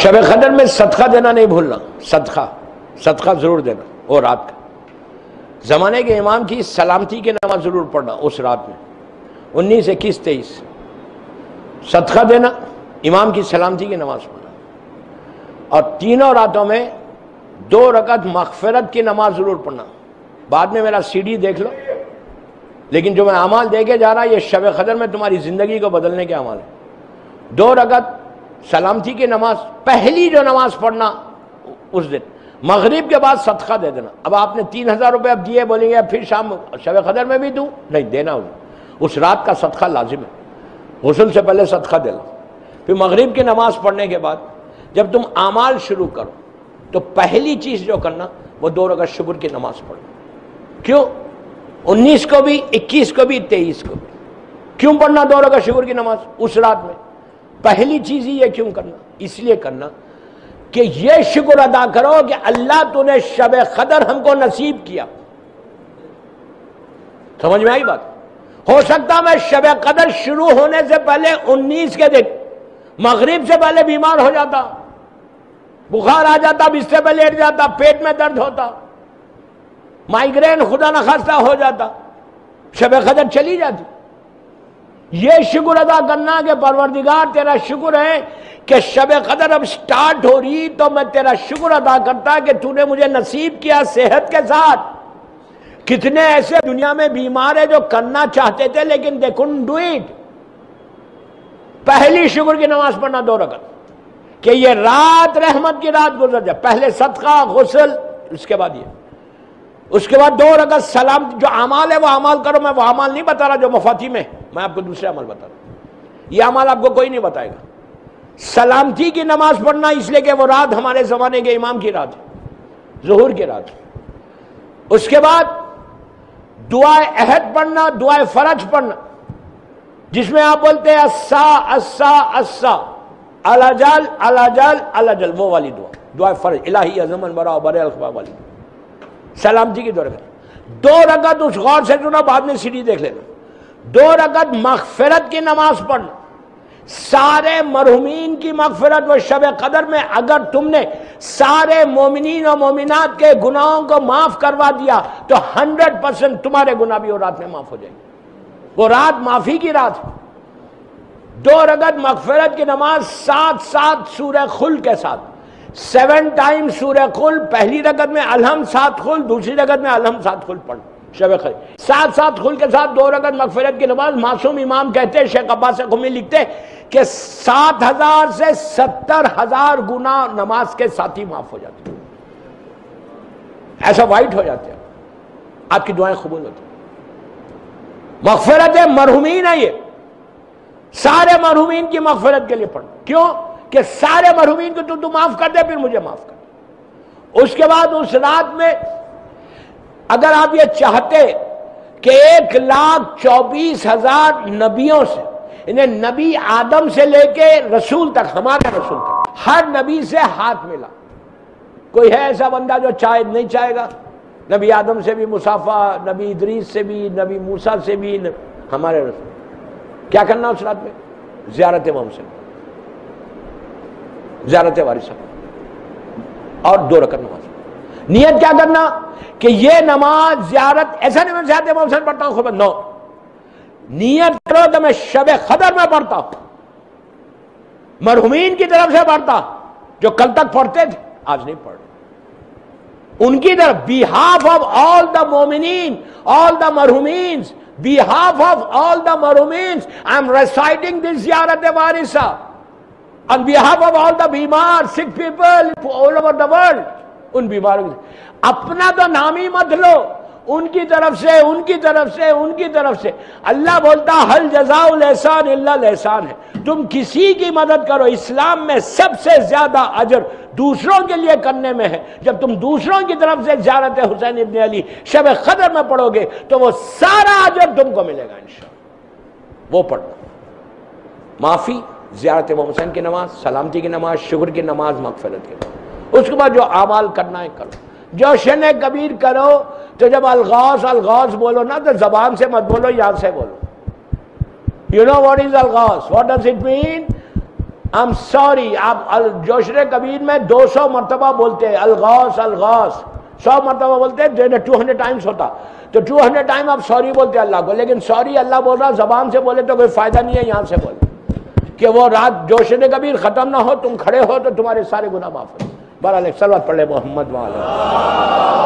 शब क़दर में सदका देना नहीं भूलना, सदका सदका ज़रूर देना। और रात का ज़माने के इमाम की सलामती की नमाज ज़रूर पढ़ना उस रात में 19, 21, 23 सदका देना, इमाम की सलामती की नमाज पढ़ना। और तीनों रातों में 2 रकात मग़फ़िरत की नमाज ज़रूर पढ़ना। बाद में मेरा सीडी देख लो, लेकिन जो मैं अमाल दे के जा रहा ये शब क़दर में तुम्हारी ज़िंदगी को बदलने के अमाल है। 2 रकात सलामती की नमाज, पहली जो नमाज पढ़ना उस दिन मगरिब के बाद सदका दे देना। अब आपने 3000 रुपये अब दिए, बोलेंगे अब फिर शाम शब क़दर में भी दूँ, नहीं देना। उस रात का सदका लाजिम है, गुस्ल से पहले सदका दे लो। फिर मगरिब की नमाज पढ़ने के बाद जब तुम आमाल शुरू करो तो पहली चीज़ जो करना वो 2 रकात शुक्र की नमाज पढ़ना। क्यों 19 को भी, 21 को भी, 23 को भी क्यों पढ़ना 2 रकात शुक्र की नमाज उस रात में? पहली चीज़ ही ये क्यों करना? इसलिए करना कि ये शुक्र अदा करो कि अल्लाह तूने शब क़दर हमको नसीब किया। समझ में आई बात? हो सकता मैं शब क़दर शुरू होने से पहले 19 के दिन मगरिब से पहले बीमार हो जाता, बुखार आ जाता, बिस्तर पर लेट जाता, पेट में दर्द होता, माइग्रेन खुदा न खास्ता हो जाता, शब क़दर चली जाती। ये शुक्र अदा करना कि परवरदिगार तेरा शुक्र है कि शब क़दर अब स्टार्ट हो रही, तो मैं तेरा शुक्र अदा करता कि तूने मुझे नसीब किया सेहत के साथ। कितने ऐसे दुनिया में बीमार है जो करना चाहते थे लेकिन दे कुडंट डू इट। पहली शुक्र की नमाज पढ़ना 2 रकात कि ये रात रहमत की रात गुजर जाए। पहले सदका, गुस्ल, उसके बाद ये, उसके बाद 2 रकात सलाम। जो अमाल है वो अमाल करो। मैं वो अमाल नहीं बता रहा जो मफाती में, मैं आपको दूसरे अमल बता रहा हूँ। ये अमाल आपको कोई नहीं बताएगा। सलामती की नमाज पढ़ना इसलिए कि वो रात हमारे ज़माने के इमाम की रात है, ज़ुहूर की रात है। उसके बाद दुआ अहद पढ़ना, दुआ फ़रज पढ़ना, जिसमें आप बोलते हैं अस्सा अस्सा अस्सा अलाजल अलाजल अलाजल, वो वाली दुआ, दुआ फ़रज इलाही अज़मन बरा बर अलखबा वाली सलामती की 2 रकात। 2 रकात उस गौर से चुना, बाद में सीढ़ी देख लेना। 2 रकात मग़फ़िरत की नमाज पढ़ना, सारे मरहुमीन की मग़फ़िरत। व शब क़दर में अगर तुमने सारे मोमिनीन और मोमिनात के गुनाहों को माफ़ करवा दिया तो 100% तुम्हारे गुनाह भी वो रात में माफ़ हो जाएंगे। वो रात माफ़ी की रात है। 2 रकात मग़फ़िरत की नमाज 7-7 सूरह खुल के साथ, 7 टाइम सूरह कुल। पहली रकत में अलहम 7 खुल, दूसरी रकत में अलहम 7 खुल पढ़। शब क़दर 7-7 खुल के साथ 2 रकात मग़फ़िरत की नमाज। मासूम इमाम कहते हैं, शेख अब्बास क़ुमी लिखते हैं कि 7000 से 70000 गुना नमाज के साथ ही माफ़ हो जाते हैं। ऐसा वाइट हो जाते हैं, आपकी दुआएं कबूल होती हैं। मग़फ़िरत है मरहुमीन है, ये सारे मरहुमीन की मग़फ़िरत के लिए पढ़। क्यों कि सारे मरहुमीन को तू माफ़ कर दे, फिर मुझे माफ़ कर दे। उसके बाद उस रात में अगर आप ये चाहते कि 1,24,000 नबियों से, इन्हें नबी आदम से लेके रसूल तक, हमारे रसूल तक, हर नबी से हाथ मिला। कोई है ऐसा बंदा जो चाहे नहीं चाहेगा? नबी आदम से भी मुसाफा, नबी इदरीस से भी, नबी मूसा से भी, हमारे रसूल। क्या करना उस रात में? ज़ियारत इमाम से, ज़ियारत वारिस और 2 रकात नमाज। नियत क्या करना कि ये नमाज ज़ियारत, ऐसा नहीं मैं ज़ियारत इमाम से पढ़ता हूँ खुद, नो। नियत करो तो मैं शब क़दर में पढ़ता हूँ, मरहुमीन की तरफ से पढ़ता, जो कल तक पढ़ते थे आज नहीं पढ़, उनकी तरफ। बिहाफ ऑफ ऑल द मोमिनीन, ऑल द मरहुमीन, बिहाफ ऑफ ऑल द मरहुमीन आई एम रेसाइटिंग दिस ज़ियारत वारिस on behalf of all the बीमार, sick people all over the world। उन बीमारों की अपना तो नाम ही मत लो, उनकी तरफ से, उनकी तरफ से, उनकी तरफ से। अल्लाह बोलता हल जज़ाउल एहसान इल्लल एहसान है। तुम किसी की मदद करो, इस्लाम में सबसे ज़्यादा अजर दूसरों के लिए करने में है। जब तुम दूसरों की तरफ से ज़ियारत हुसैन इब्न अली शब क़दर में पढ़ोगे तो वो सारा अजर तुमको मिलेगा इंशाअल्लाह। वो पढ़ना, माफ़ी, ज़ियारत इमाम हुसैन की नमाज, सलामती की नमाज, शुक्र की नमाज, मग़फ़िरत की नमाज। उसके बाद जो आमाल करना है करो। जोशन ए कबीर करो तो जब अलगास अलगास बोलो ना तो ज़बान से मत बोलो, यहाँ से बोलो। You know what is Al-Ghaus? What does it mean? I'm sorry. आप जोशने कबीर में 200 मरतबा बोलते हैं अलगास अलगास, 100 मरतबा बोलते हैं 200 टाइम्स होता, तो 200 टाइम आप सॉरी बोलते हैं अल्लाह को। लेकिन सॉरी अल्लाह बोल रहा, जबान से बोले तो कोई फ़ायदा नहीं है, यहाँ से बोले कि वो रात जोशने कबीर ख़त्म ना हो, तुम खड़े हो तो तुम्हारे सारे गुनाह माफ़ हो। बहरहाल सलवात पढ़ ले मोहम्मद वाले।